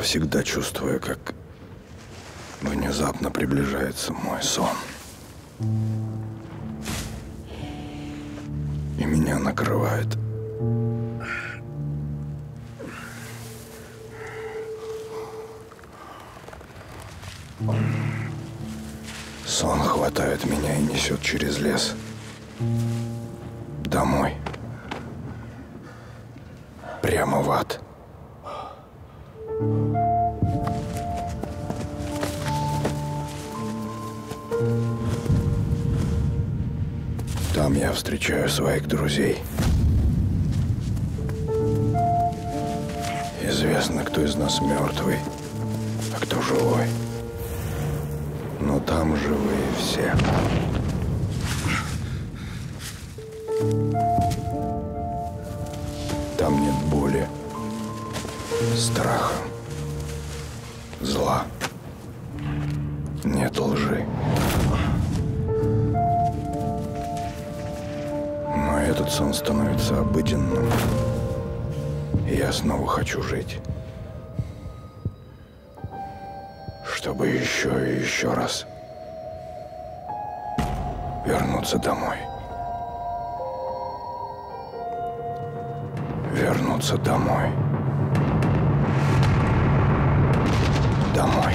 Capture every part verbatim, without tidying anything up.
всегда чувствую, как внезапно приближается мой сон. И меня накрывает. Сон хватает меня и несет через лес. Домой. Прямо в ад. Там я встречаю своих друзей. Известно, кто из нас мертвый, а кто живой. Но там живые все. Там нет боли, страха, зла, нет лжи. Но этот сон становится обыденным, и я снова хочу жить. Чтобы еще и еще раз вернуться домой. Вернуться домой. Домой. Домой.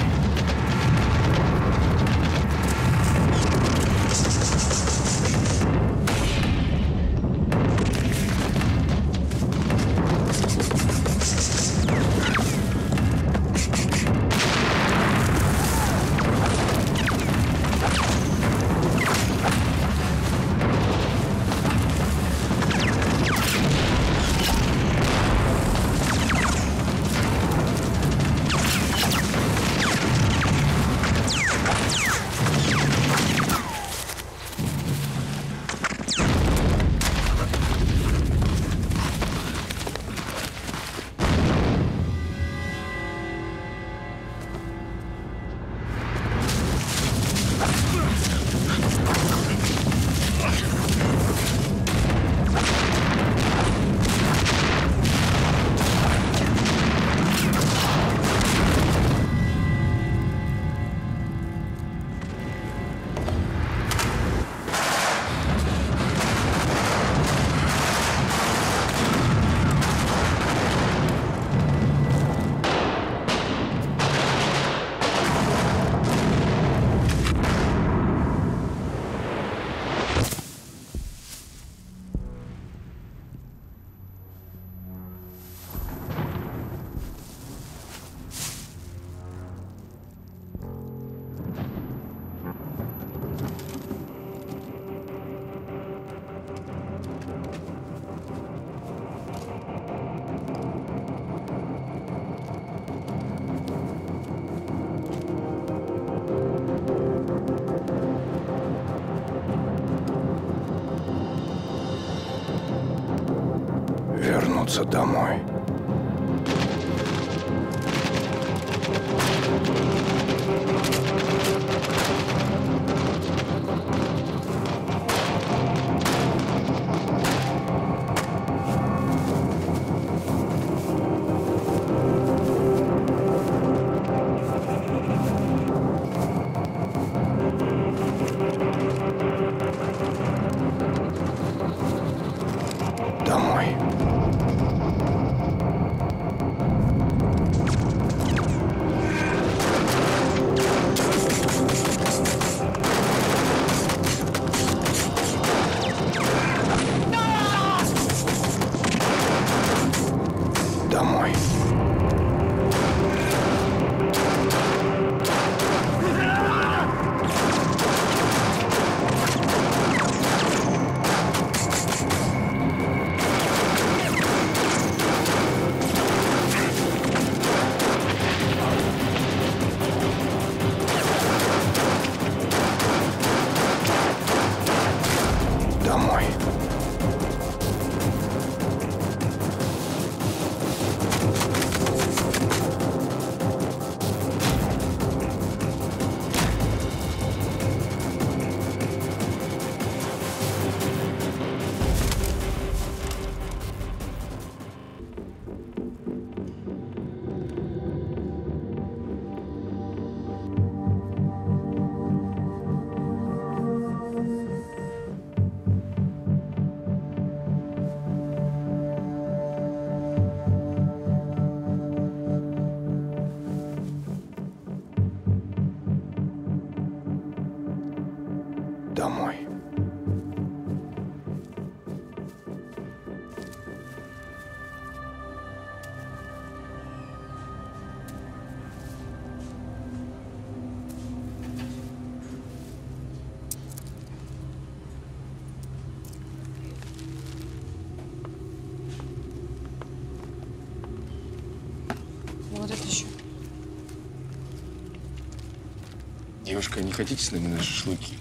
Девушка, не хотите с нами на шашлыки?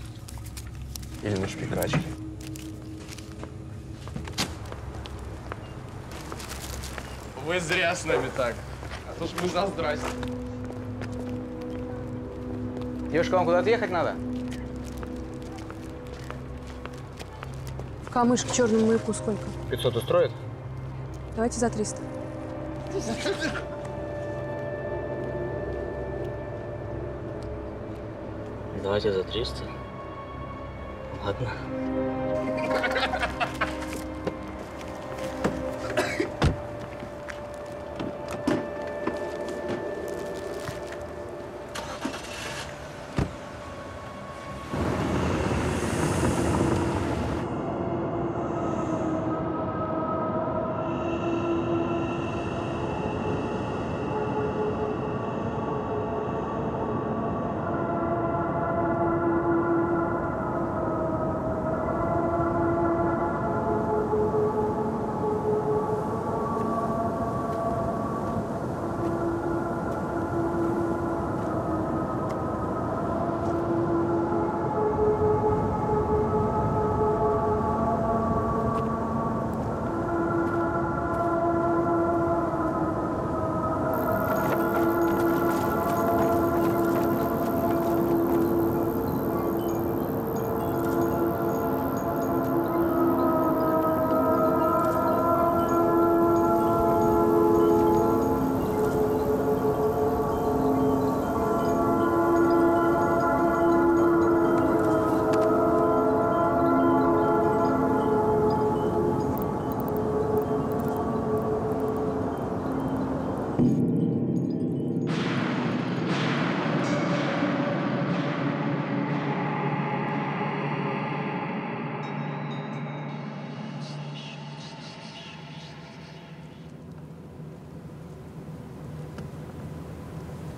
Или на шпикрачки? Вы зря с нами так. А то ж мы за здрасте. Девушка, вам куда-то ехать надо? В камыш к черному маяку сколько? пятьсот устроит? Давайте за триста. Давайте за триста. Ладно.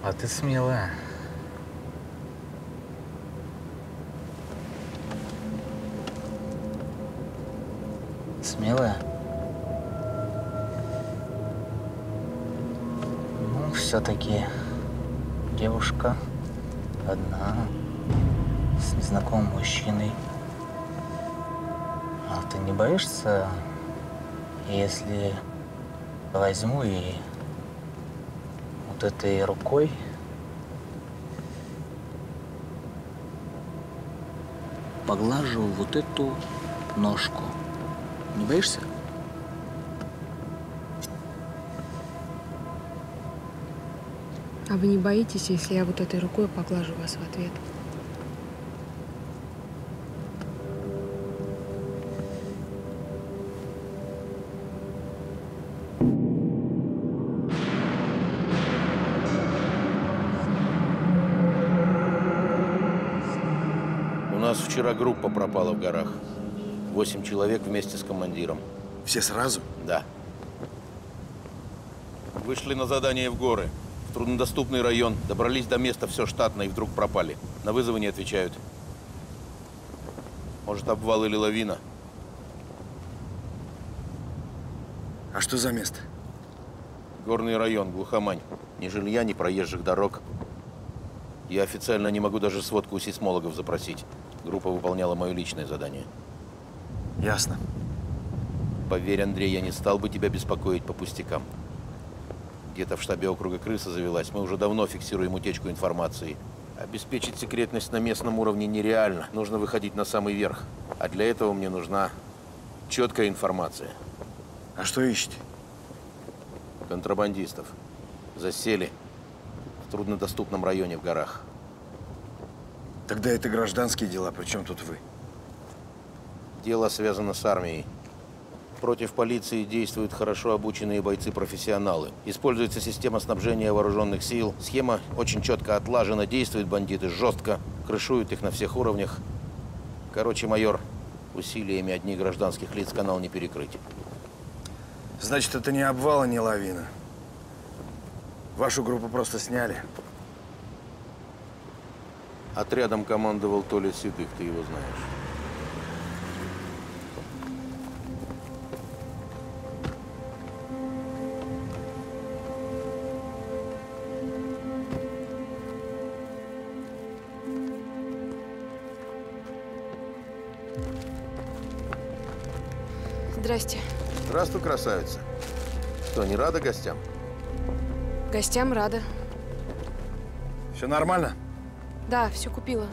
А ты смелая. Смелая? Ну, все-таки девушка одна, с незнакомым мужчиной. А ты не боишься, если возьму и вот этой рукой поглажу вот эту ножку? Не боишься? А вы не боитесь, если я вот этой рукой поглажу вас в ответ? Вчера группа пропала в горах. Восемь человек вместе с командиром. Все сразу? Да. Вышли на задание в горы, в труднодоступный район, добрались до места все штатно и вдруг пропали. На вызовы не отвечают. Может, обвал или лавина. А что за место? Горный район, глухомань. Ни жилья, ни проезжих дорог. Я официально не могу даже сводку у сейсмологов запросить. Группа выполняла мое личное задание. Ясно. Поверь, Андрей, я не стал бы тебя беспокоить по пустякам. Где-то в штабе округа крыса завелась. Мы уже давно фиксируем утечку информации. Обеспечить секретность на местном уровне нереально. Нужно выходить на самый верх. А для этого мне нужна четкая информация. А что ищете? Контрабандистов. Засели в труднодоступном районе в горах. Тогда это гражданские дела. Причем тут вы? Дело связано с армией. Против полиции действуют хорошо обученные бойцы-профессионалы. Используется система снабжения вооруженных сил. Схема очень четко отлажена. Действуют бандиты жестко. Крышуют их на всех уровнях. Короче, майор, усилиями одних гражданских лиц канал не перекрыть. Значит, это не обвал, а не лавина. Вашу группу просто сняли. Отрядом командовал Толя Ситых, ты его знаешь. Здрасте. Здравствуй, красавица. Что, не рада гостям? Гостям рада. Все нормально? Да, все купила.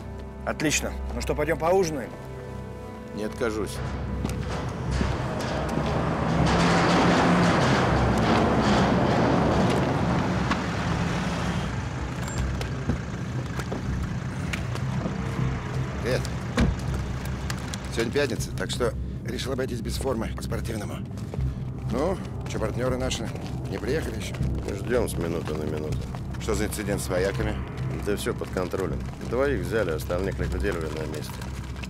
Отлично. Ну что, пойдем поужинаем? Не откажусь. Привет. Сегодня пятница, так что решил обойтись без формы, по-спортивному. Ну, что, партнеры наши не приехали еще? Ждем с минуты на минуту. Что за инцидент с вояками? Да все под контролем. Двоих взяли, остальных ликвидировали на месте.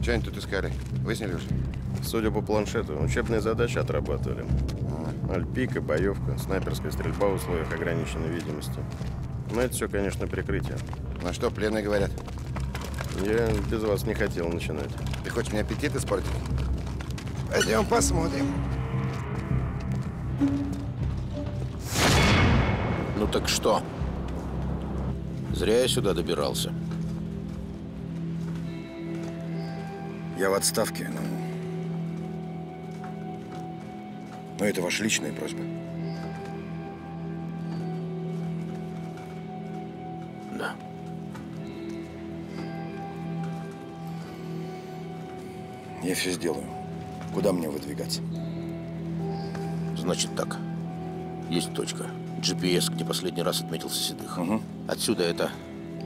Что они тут искали? Выяснили уже? Судя по планшету, учебные задачи отрабатывали. А. Альпика, боевка, снайперская стрельба в условиях ограниченной видимости. Но это все, конечно, прикрытие. Ну что, пленные говорят? Я без вас не хотел начинать. Ты хочешь мне аппетит испортить? Пойдем посмотрим. Ну так что? Зря я сюда добирался. Я в отставке, но... но это ваша личная просьба. Да. Я все сделаю. Куда мне выдвигаться? Значит так. Есть точка. джи пи эс, где последний раз отметился Ситых. Угу. Отсюда это,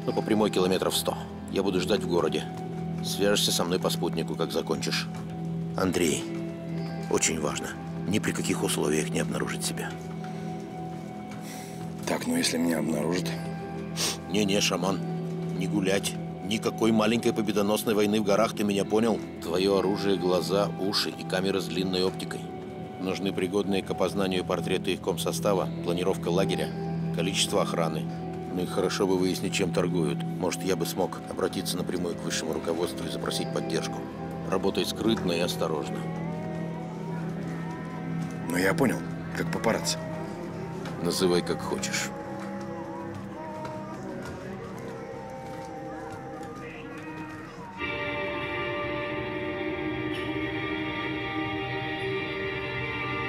ну, по прямой километров сто. Я буду ждать в городе. Свяжешься со мной по спутнику, как закончишь. Андрей, очень важно. Ни при каких условиях не обнаружить себя. Так, ну если меня обнаружат? Не-не, шаман, не гулять. Никакой маленькой победоносной войны в горах, ты меня понял? Твое оружие, глаза, уши и камеры с длинной оптикой. Нужны пригодные к опознанию портреты их комсостава, планировка лагеря, количество охраны. Ну и хорошо бы выяснить, чем торгуют. Может, я бы смог обратиться напрямую к высшему руководству и запросить поддержку. Работай скрытно и осторожно. Ну, я понял, как папарацци. Называй, как хочешь.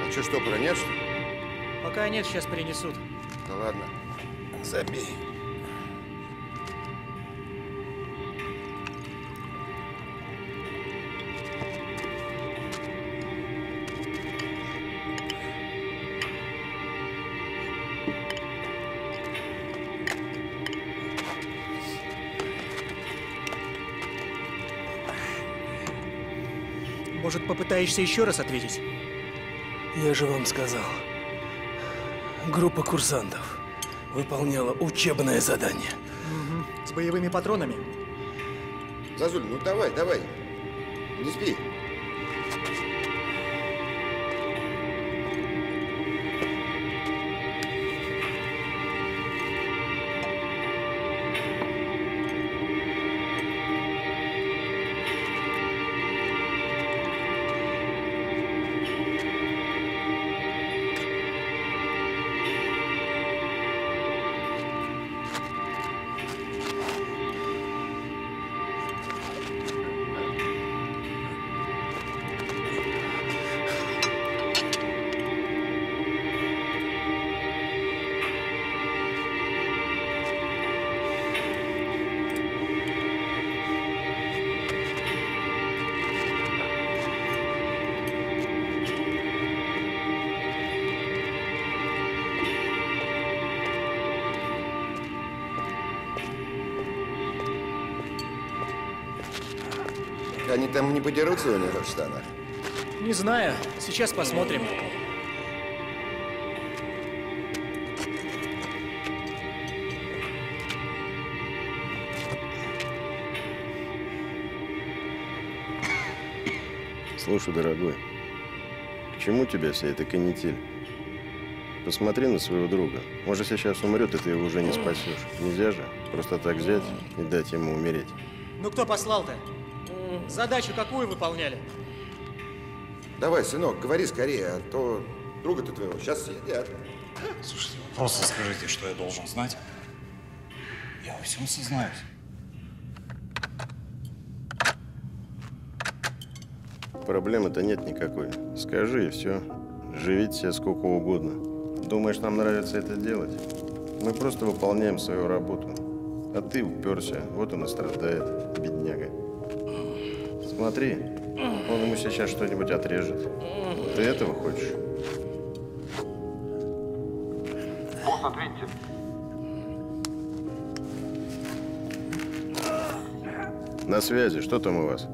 А что, штопора нет, что ли? Пока нет, сейчас принесут. Да ладно. Забей. Может, попытаешься еще раз ответить? Я же вам сказал. Группа курсантов выполняла учебное задание. Угу. С боевыми патронами. Зазуль, ну давай, давай. Не спи. Они там не подерутся у них в штанах? Не знаю. Сейчас посмотрим. Слушай, дорогой, к чему тебе вся эта канитель? Посмотри на своего друга. Он же сейчас умрет, и ты его уже не спасешь. Нельзя же просто так взять и дать ему умереть. Ну кто послал-то? Задачу какую выполняли? Давай, сынок, говори скорее, а то друга-то твоего сейчас съедят. Слушайте, вы просто скажите, что я должен знать. Я во всем сознаюсь. проблемы-то нет никакой. Скажи и все. Живите себе сколько угодно. Думаешь, нам нравится это делать? Мы просто выполняем свою работу. А ты уперся, вот он и страдает, бедняга. Смотри, он ему сейчас что-нибудь отрежет. Ты этого хочешь? Босс, ответьте. На связи, что там у вас?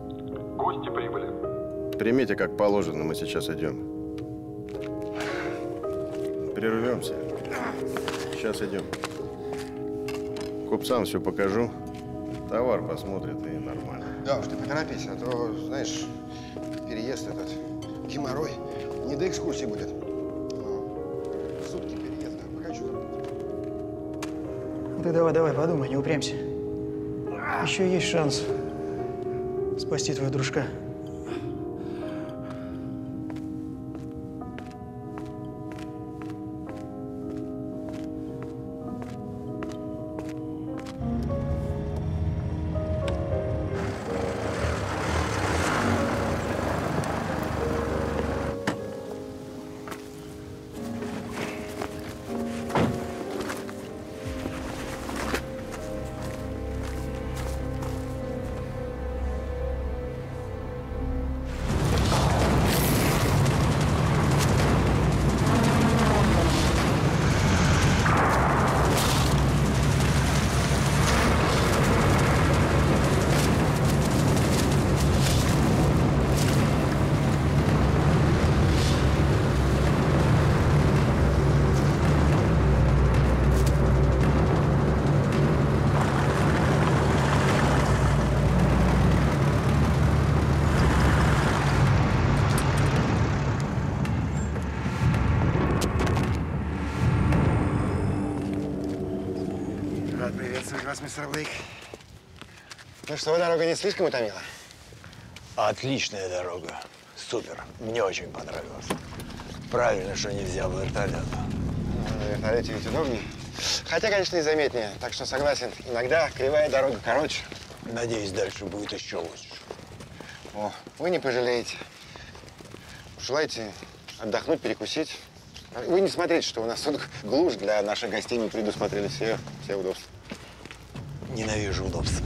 Гости прибыли. Примите, как положено, мы сейчас идем. Прервемся. Сейчас идем. Купцам все покажу. Товар посмотрят и нормально. Да уж, ты поторопись, а то, знаешь, переезд этот геморрой. Не до экскурсии будет. Но сутки переезда. Хочу. Ну ты давай, давай, подумай, не упрямься. Еще есть шанс спасти твоего дружка. Мистер Блейк. Ну что, дорога не слишком утомила? Отличная дорога. Супер. Мне очень понравилось. Правильно, что не взял вертолета. Ну, на вертолете ведь удобнее. Хотя, конечно, и заметнее. Так что согласен. Иногда кривая дорога короче. Надеюсь, дальше будет еще лучше. О, вы не пожалеете. Желаете отдохнуть, перекусить. Вы не смотрите, что у нас тут глушь для наших гостей. Мы предусмотрели все, все удобства. Ненавижу удобства.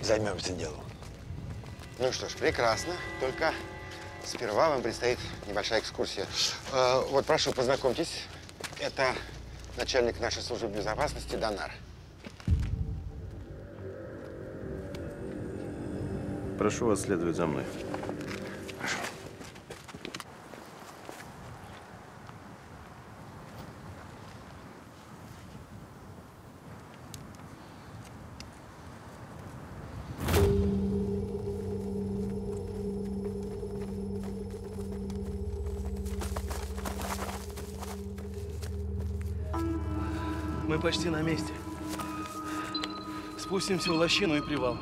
Займемся делом. Ну что ж, прекрасно. Только сперва вам предстоит небольшая экскурсия. Э, вот, прошу, познакомьтесь. Это начальник нашей службы безопасности Доннар. Прошу вас следовать за мной. Прошу. Почти на месте. Спустимся в лощину и привал.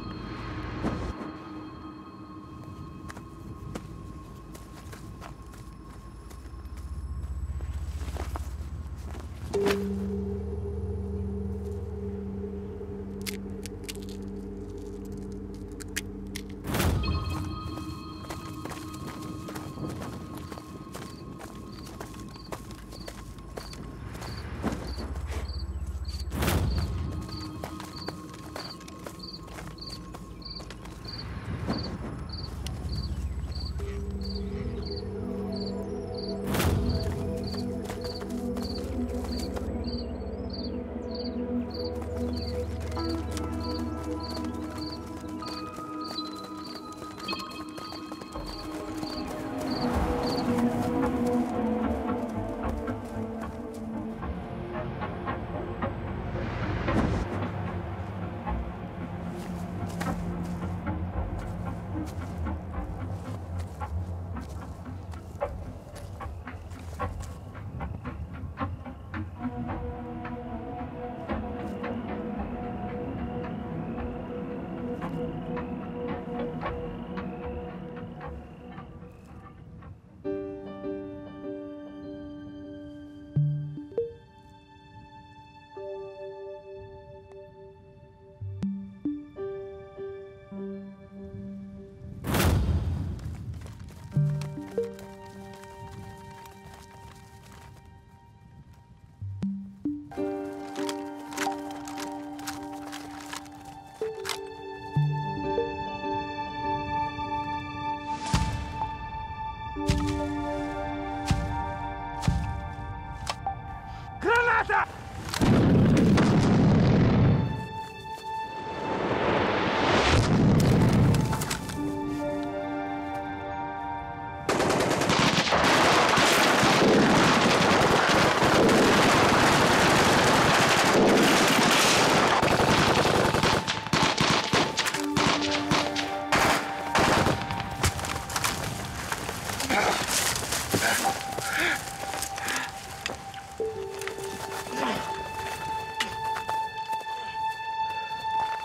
Граната!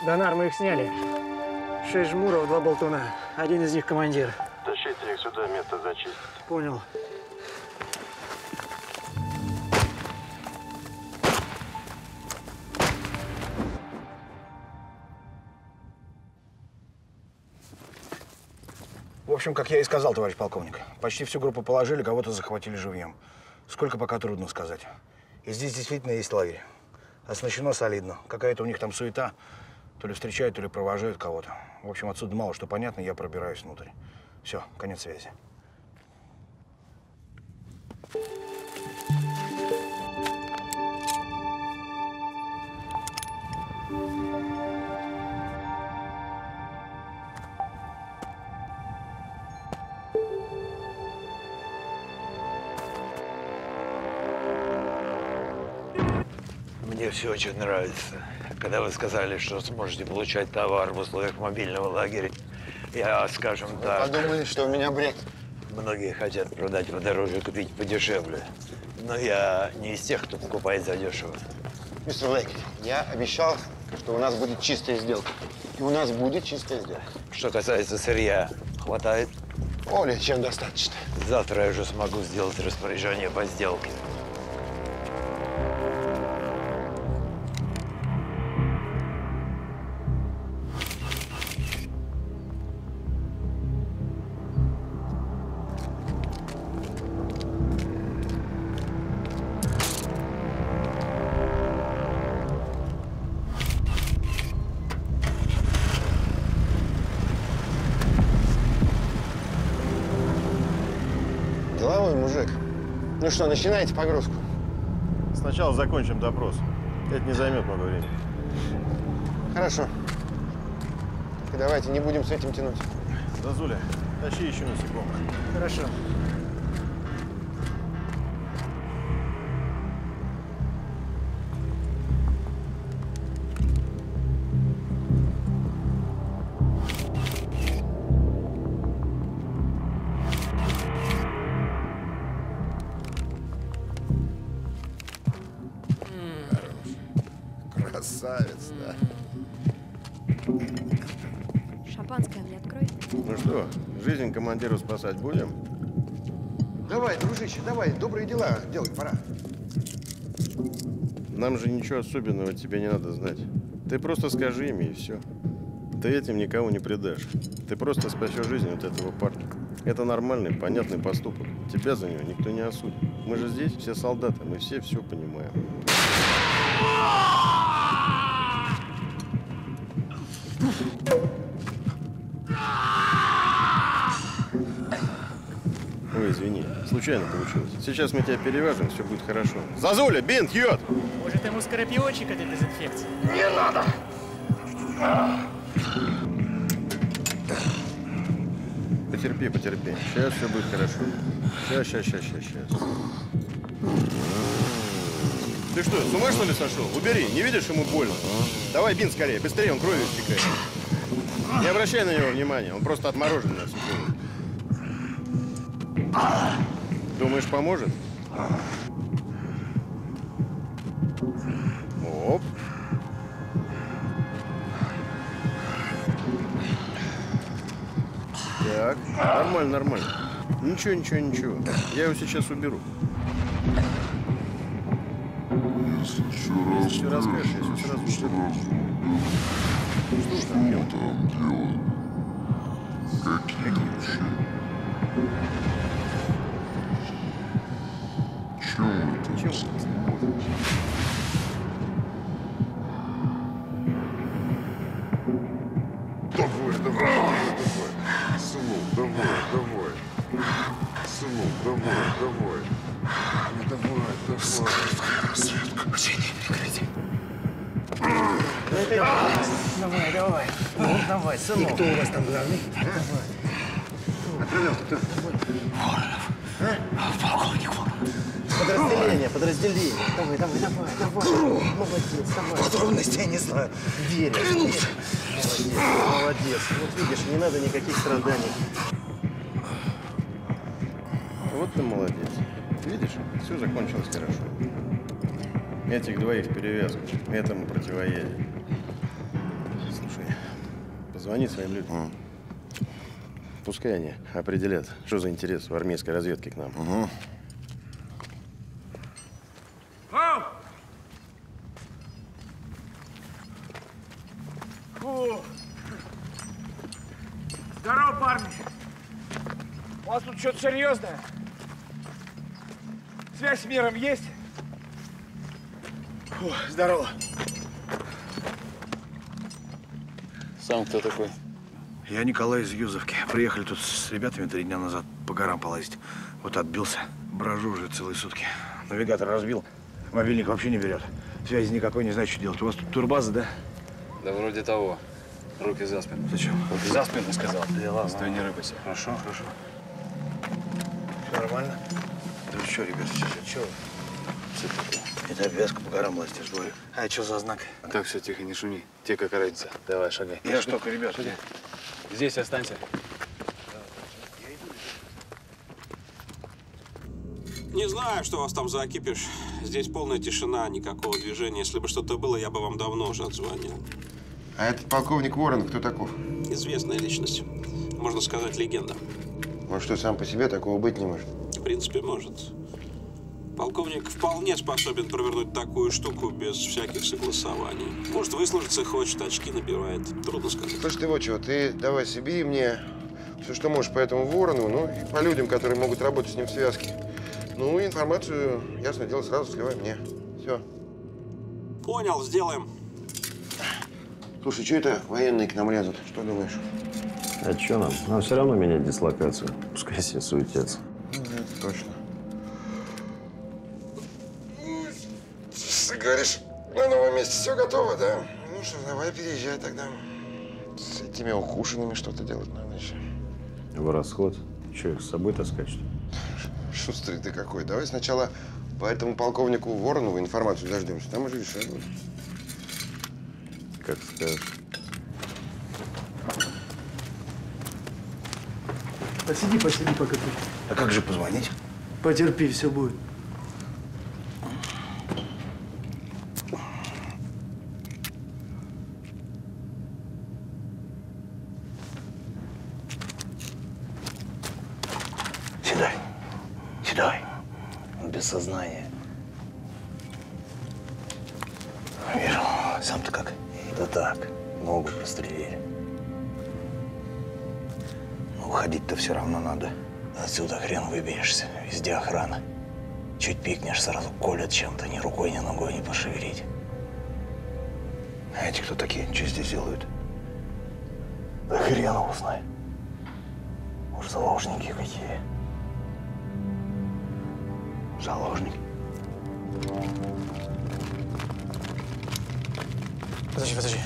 Доннар, мы их сняли. Шесть жмуров, два болтуна. Один из них командир. Тащите их сюда, место зачистить. Понял. В общем, как я и сказал, товарищ полковник, почти всю группу положили, кого-то захватили живьем. Сколько пока трудно сказать. И здесь действительно есть лагерь. Оснащено солидно. Какая-то у них там суета. То ли встречают, то ли провожают кого-то. В общем, отсюда мало что понятно, я пробираюсь внутрь. Все, конец связи. Мне все очень нравится. Когда вы сказали, что сможете получать товар в условиях мобильного лагеря, я, скажем вы так… Вы подумали, что у меня бред. Многие хотят продать подороже, купить подешевле. Но я не из тех, кто покупает задешево. Мистер Лейк, я обещал, что у нас будет чистая сделка. И у нас будет чистая сделка. Что касается сырья, хватает? Более чем достаточно. Завтра я уже смогу сделать распоряжение по сделке. Ну что, начинаете погрузку? Сначала закончим допрос. Это не займет много времени. Хорошо. И давайте не будем с этим тянуть. Зазуля, тащи еще насекомых. Хорошо. Красавец, да. Шампанское мне открой. Ну что, жизнь командиру спасать будем? Давай, дружище, давай, добрые дела делать пора. Нам же ничего особенного тебе не надо знать. Ты просто скажи им, и все. Ты этим никого не предашь. Ты просто спасешь жизнь вот этого парня. Это нормальный, понятный поступок. Тебя за него никто не осудит. Мы же здесь все солдаты, мы все все понимаем. Ой, извини, случайно получилось. Сейчас мы тебя перевяжем, все будет хорошо. Зазуля, бинт, йод! Может, ему скорпиончик от дезинфекции? Не надо! Потерпи, потерпи. Сейчас все будет хорошо. Сейчас, сейчас, сейчас, сейчас, сейчас. Ты что, с ума что ли сошел? Убери, не видишь, ему больно. Давай бинт скорее, быстрее, он кровью истекает. Не обращай на него внимания, он просто отморожен нас. Думаешь, поможет? Оп. Так, нормально, нормально. Ничего, ничего, ничего. Я его сейчас уберу. Если расскажешь, если сразу уберу. Что там делать? Какие вообще? Чего это? Чего это? Давай, давай, давай, давай. Сынок, давай, давай. сынок, домой, домой. Не домой, домой. Скрытая разведка. Учение прекрати. Давай, давай. Давай, сынок. И кто у вас там главный? Давай. Отправлял-то кто? Воронов. Полковник Воронов. Подразделение, подразделение. Давай, давай, давай, давай. Молодец, давай. Подробности я не знаю. Верю. Клянусь. Молодец, молодец. Вот видишь, не надо никаких страданий. Вот ты молодец. Видишь, все закончилось хорошо. Этих двоих перевязывают. Этому противоядие. Слушай, позвони своим людям. Mm. Пускай они определят, что за интерес в армейской разведке к нам. Mm-hmm. Здорово, парни! У вас тут что-то серьезное? Связь с миром есть? Фу, здорово. Сам кто такой? Я Николай из Юзовки. Приехали тут с ребятами три дня назад по горам полазить. Вот отбился. Брожу уже целые сутки. Навигатор разбил. Мобильник вообще не берет. Связи никакой, не знаю, что делать. У вас тут турбаза, да? Да вроде того. Руки за спину. Зачем? Руки за спину, сказал. Да ладно. Стой, не рыпайся. Хорошо, хорошо. Все нормально? Да вы что, ребята, что? Это обвязка по горам лазить, говорю. А что за знак? А так все, тихо, не шуми. Тебе как разница. Давай, шагай. Я штука, ребят. Шагай. Здесь останься. Не знаю, что у вас там за кипиш. Здесь полная тишина, никакого движения. Если бы что-то было, я бы вам давно уже отзвонил. А этот полковник Воронов, кто таков? Известная личность. Можно сказать, легенда. Он что, сам по себе такого быть не может? В принципе, может. Полковник вполне способен провернуть такую штуку без всяких согласований. Может, выслужиться хочет, очки набирает. Трудно сказать. Слушай, ты вот чего, ты давай себе и мне все, что можешь по этому Ворону, ну и по людям, которые могут работать с ним в связке. Ну, и информацию, ясное дело, сразу сливай мне. Все. Понял, сделаем. Слушай, что это военные к нам лезут? Что думаешь? А что нам? Нам все равно менять дислокацию. Пускай все суетятся. Ну, это точно. Ты говоришь, на новом месте все готово, да? Ну что, давай переезжай тогда. С этими укушенными что-то делать надо еще. В расход. Че, их с собой таскать, что ли? Шустрый ты какой. Давай сначала по этому полковнику Воронову информацию дождемся. Там уже решать будет. Как скажешь. Посиди, посиди пока ты. А как же позвонить? Потерпи, все будет. Седай. Седай. Он без сознания. Вижу. Сам-то как? Да так, ногу прострелили. Но уходить-то все равно надо. Отсюда хрен выберешься, везде охрана. Чуть пикнешь, сразу колят чем-то, ни рукой, ни ногой не пошевелить. А эти кто такие? Что здесь делают? Да хрен его знает. Уж заложники какие. Заложник. Подожди, подожди.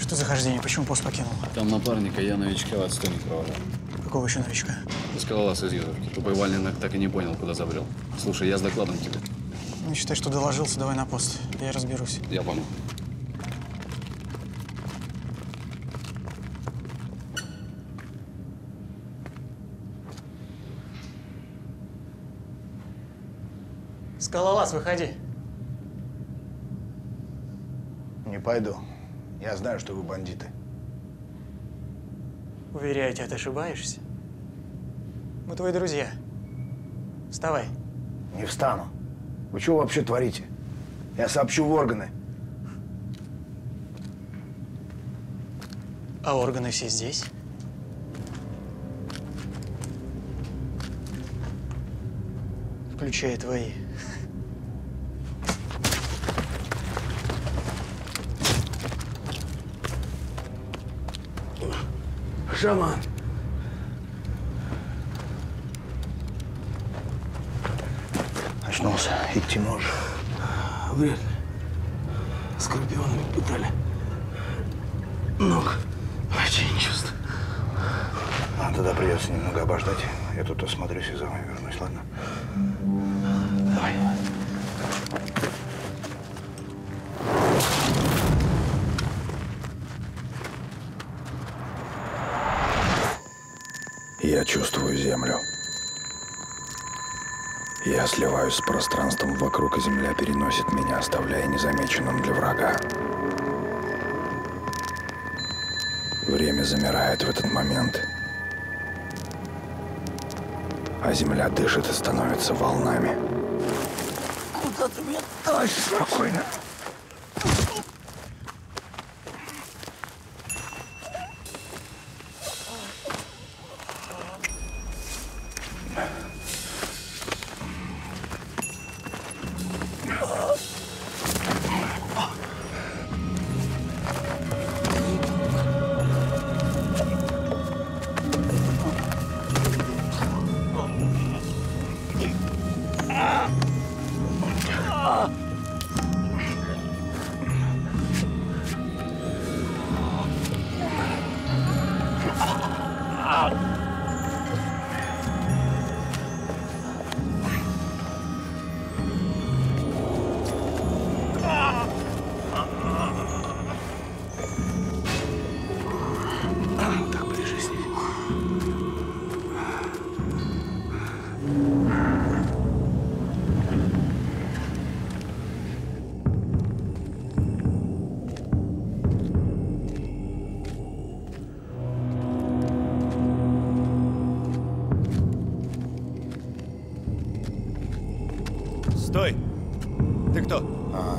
Что за хождение? Почему пост покинул? Там напарника, я новичка в отстойник проводил. Какого еще новичка? Скалолаз из Юзовки. Тупой валенок так и не понял, куда забрел. Слушай, я с докладом тебе. Ну, считай, что доложился, давай на пост. Я разберусь. Я помню. Скалолаз, выходи. Не пойду. Я знаю, что вы бандиты. Уверяю тебя, ты ошибаешься. Мы твои друзья. Вставай. Не встану. Вы чего вообще творите? Я сообщу в органы. А органы все здесь? Включая твои. Шаман, очнулся. Идти можешь? Вряд ли. Скорпионами пытали. Ног вообще не чувствую. А тогда придется немного обождать. Я тут осмотрюсь и за вами вернусь, ладно? Давай. Я чувствую землю. Я сливаюсь с пространством вокруг, и земля переносит меня, оставляя незамеченным для врага. Время замирает в этот момент, а земля дышит и становится волнами. Куда ты меня тащишь? Спокойно.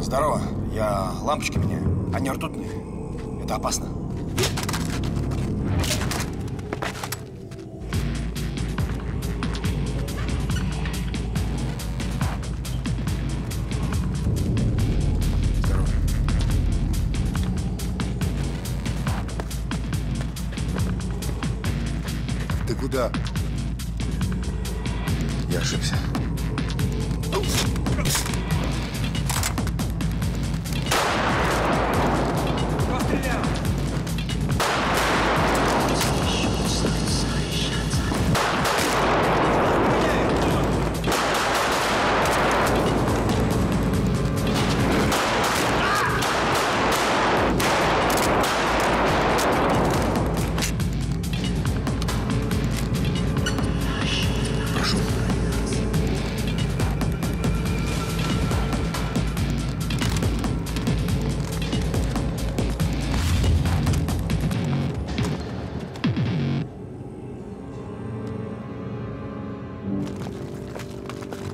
Здорово. Я лампочки меняю. Они ртутные. Это опасно.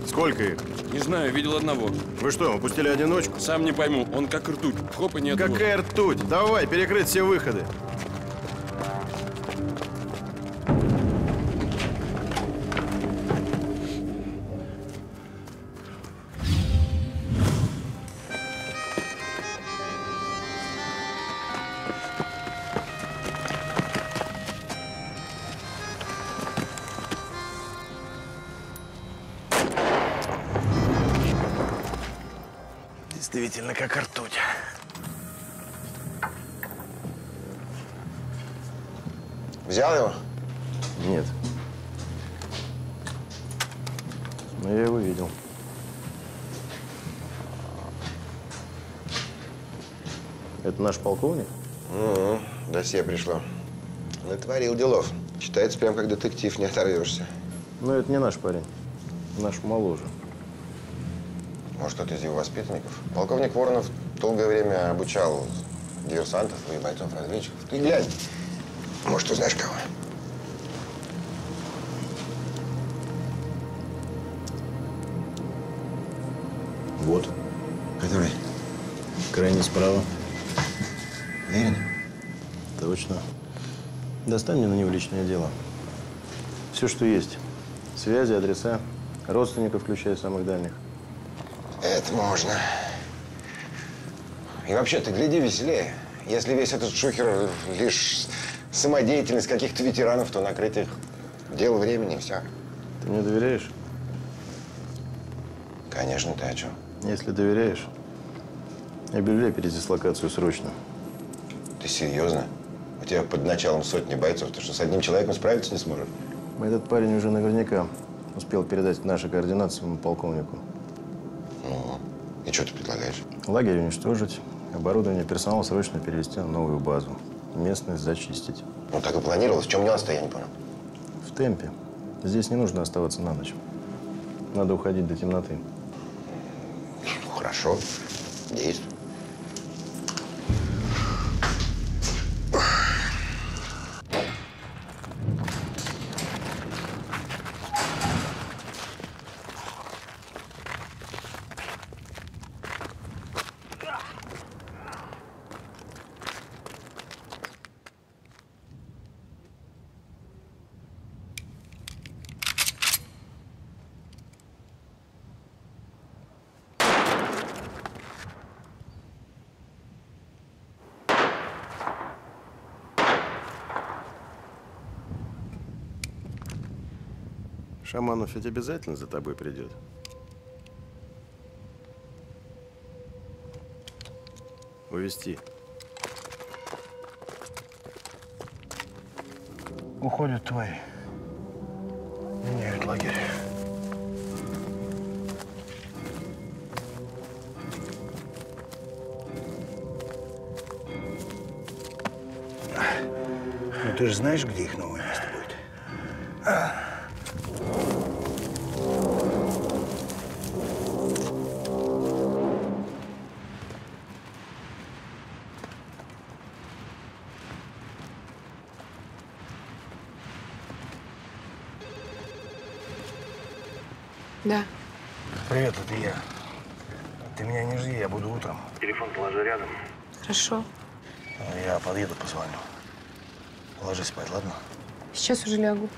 Сколько их? Не знаю, видел одного. Вы что, упустили одиночку? Сам не пойму, он как ртуть. Хоп и нет. Какая ртуть? Давай, перекрыть все выходы. Действительно, как ртуть. Взял его? Нет. Но я его видел. Это наш полковник? Ну, досье пришло. Натворил делов. Считается прям как детектив, не оторвешься. Ну, это не наш парень. Наш моложе. Может, кто-то из его воспитанников. Полковник Воронов долгое время обучал диверсантов и бойцов-разведчиков. Ты глянь, может, узнаешь кого. Вот. Который? Крайне справа. Уверен? Точно. Достань мне на него личное дело. Все, что есть. Связи, адреса, родственников, включая самых дальних. Это можно. И вообще, ты гляди веселее. Если весь этот шухер лишь самодеятельность каких-то ветеранов, то накрыть их дело времени и все. Ты мне доверяешь? Конечно, ты о чем? Если доверяешь, объявляй передислокацию срочно. Ты серьезно? У тебя под началом сотни бойцов. Ты что, с одним человеком справиться не сможешь? Этот парень уже наверняка успел передать наши координаты своему полковнику. Ну, и что ты предлагаешь? Лагерь уничтожить, оборудование, персонал срочно перевести на новую базу. Местность зачистить. Ну, так и планировалось. В чем нюанс-то, я не понял? В темпе. Здесь не нужно оставаться на ночь. Надо уходить до темноты. Хорошо. Действуй. Шаманов ведь обязательно за тобой придет. Увести. Уходят твои. Меняют лагерь. Ну ты же знаешь, где их новое место будет? Да. Привет, это я. Ты меня не жди, я буду утром. Телефон положи рядом. Хорошо. Я подъеду, позвоню. Ложись спать, ладно? Сейчас уже лягу.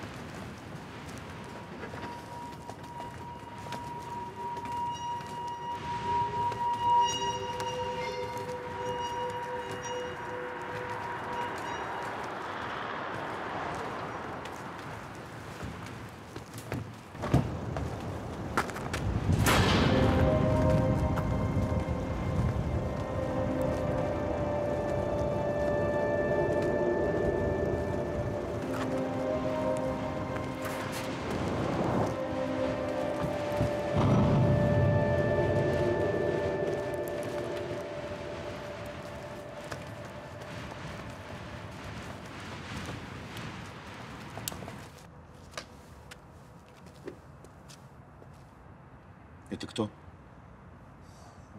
Это кто?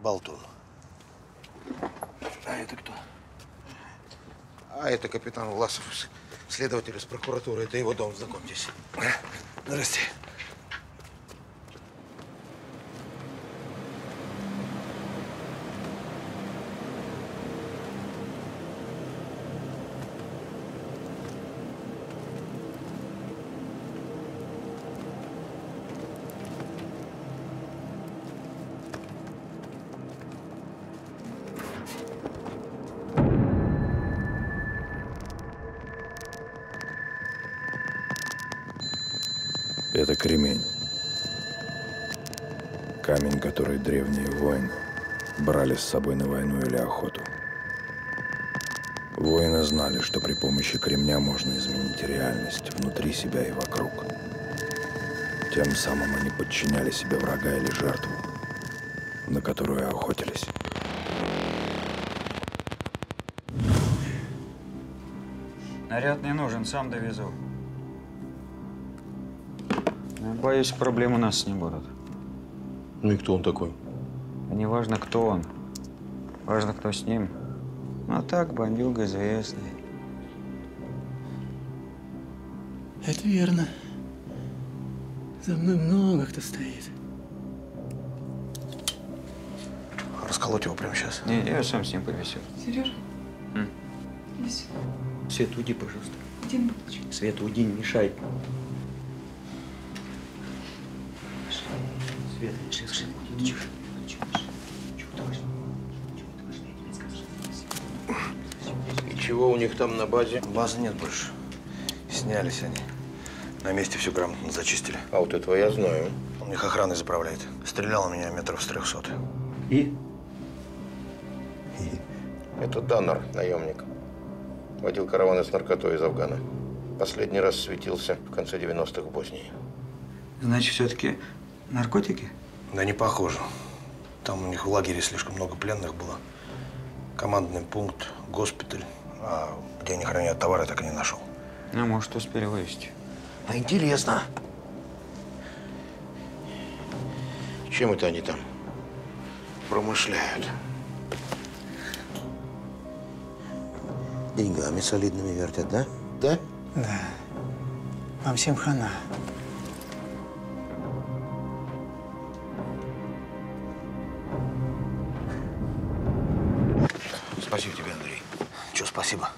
Болтун. А это кто? А это капитан Власов, следователь из прокуратуры. Это его дом, знакомьтесь. Здрасте. Это кремень. Камень, который древние воины брали с собой на войну или охоту. Воины знали, что при помощи кремня можно изменить реальность внутри себя и вокруг. Тем самым они подчиняли себе врага или жертву, на которую охотились. Наряд не нужен, сам довезу. Боюсь, проблем у нас не будут. Ну и кто он такой? Не важно, кто он. Важно, кто с ним. А так, бандюга известный. Это верно. За мной много кто стоит. Расколоть его прямо сейчас. Не, я сам с ним повесил. Сережа? Весел. Света, уйди, пожалуйста. Где мы? Света, уйди, не мешай. Свет, слышишь? Чего? Чего? Чего ты хочешь? Чего ты хочешь? Ничего у них там на базе? Базы нет больше. Снялись они. На месте все грамотно зачистили. А вот этого я знаю. У них охрана заправляет. Стрелял меня метров с трехсот. И? И? Это Доннар, наемник. Водил караваны с наркотой из Афгана. Последний раз светился в конце девяностых в Боснии. Значит, все-таки наркотики? Да не похоже. Там у них в лагере слишком много пленных было. Командный пункт, госпиталь. А где они хранят товары, так и не нашел. Ну, может, успели вывести. А интересно. Чем это они там промышляют? Деньгами солидными вертят, да? Да? Да. Нам всем хана. Спасибо тебе, Андрей. Че, спасибо?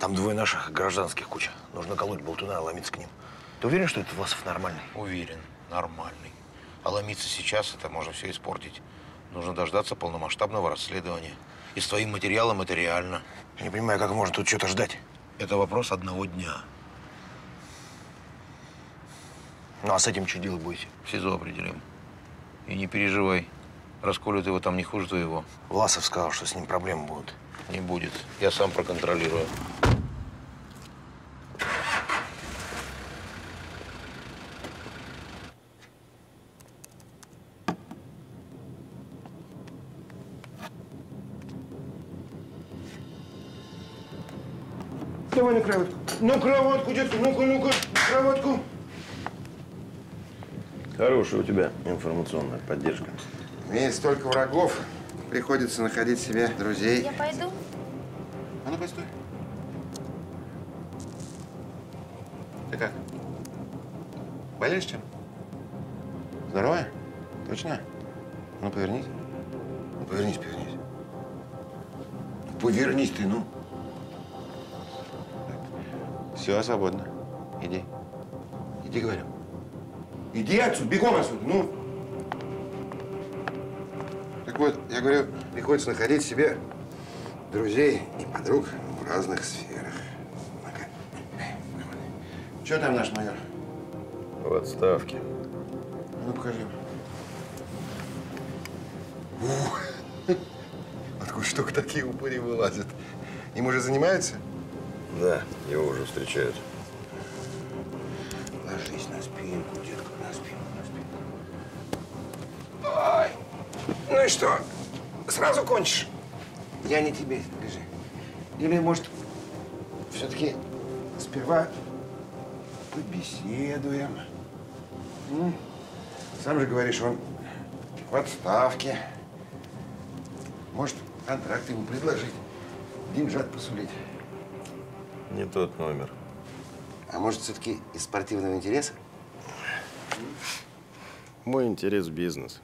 Там двое наших гражданских куча. Нужно колоть болтуна, а ломиться к ним. Ты уверен, что этот Власов нормальный? Уверен, нормальный. А ломиться сейчас, это можно все испортить. Нужно дождаться полномасштабного расследования. И с твоим материалом это реально. Я не понимаю, как можно тут что-то ждать? Это вопрос одного дня. Ну, а с этим что делать будете? В СИЗО определим. И не переживай. Расколют его там не хуже твоего. Власов сказал, что с ним проблемы будут. Не будет. Я сам проконтролирую. Давай на кроватку. На кроватку, детка. Ну-ка, ну-ка, на кроватку. Хорошая у тебя информационная поддержка. Имея столько врагов, приходится находить себе друзей. Я пойду. А ну, постой. Ты как? Болеешь чем? Здоровая? Точно? Ну, повернись. Ну, повернись, повернись. Повернись ты, ну. Все, свободно. Иди. Иди, говорю. Иди отсюда, бегом отсюда, ну. Так вот, я говорю, приходится находить себе друзей и подруг в разных сферах. Че там наш майор? В отставке. Ну, покажи. Откуда штука такие упыри вылазят? Им уже занимаются? Да, его уже встречают. Ложись на спинку, детка, на спинку, на спинку. Ай! Ну и что? Сразу кончишь? Я не тебе, скажи. Или, может, все-таки сперва побеседуем? Ну, сам же говоришь, он в отставке. Может, контракт ему предложить, деньжат посулить. Не тот номер. А может, все-таки из спортивного интереса? Мой интерес – бизнес.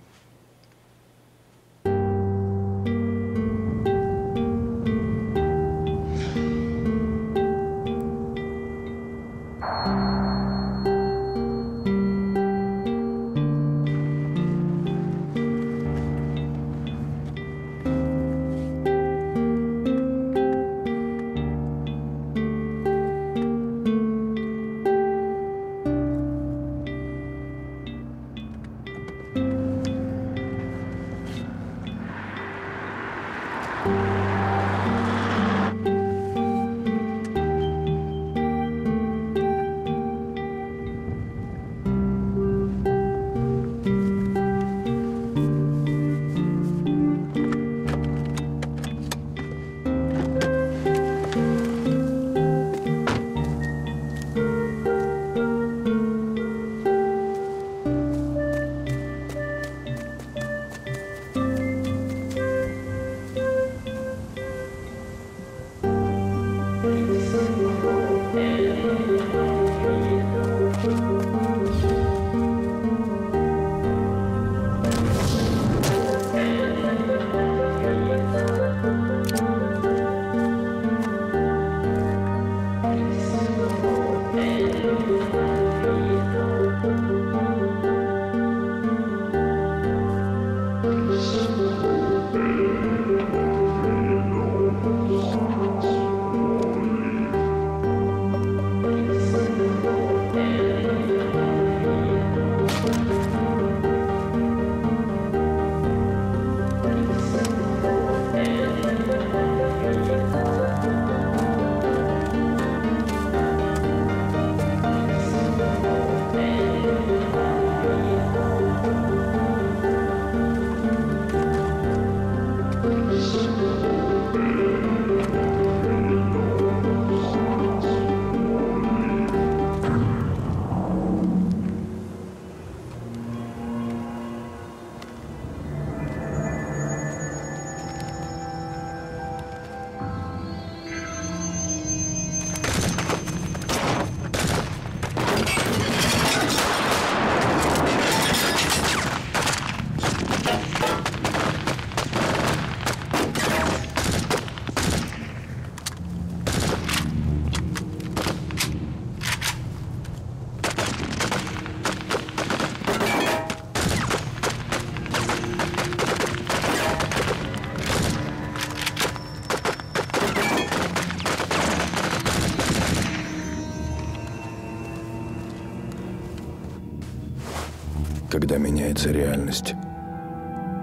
Когда меняется реальность,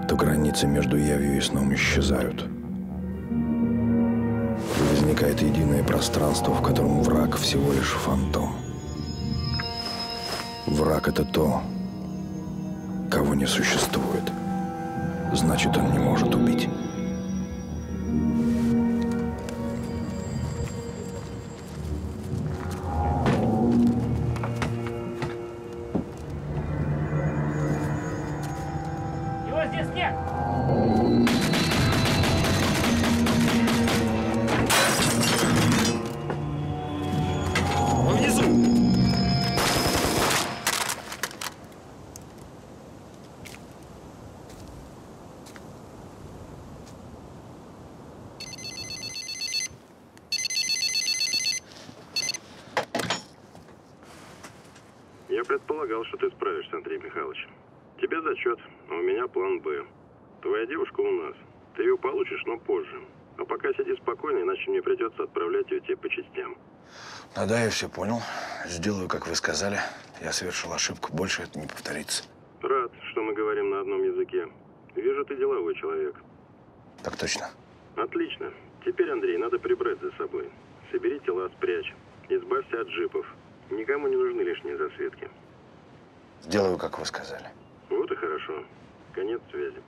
то границы между явью и сном исчезают. И возникает единое пространство, в котором враг всего лишь фантом. Враг – это то, кого не существует. Значит, он не может убить. А да, я все понял. Сделаю, как вы сказали. Я совершил ошибку. Больше это не повторится. Рад, что мы говорим на одном языке. Вижу, ты деловой человек. Так точно. Отлично. Теперь, Андрей, надо прибрать за собой. Собери тела, спрячь. Избавься от джипов. Никому не нужны лишние засветки. Сделаю, как вы сказали. Вот и хорошо. Конец связи.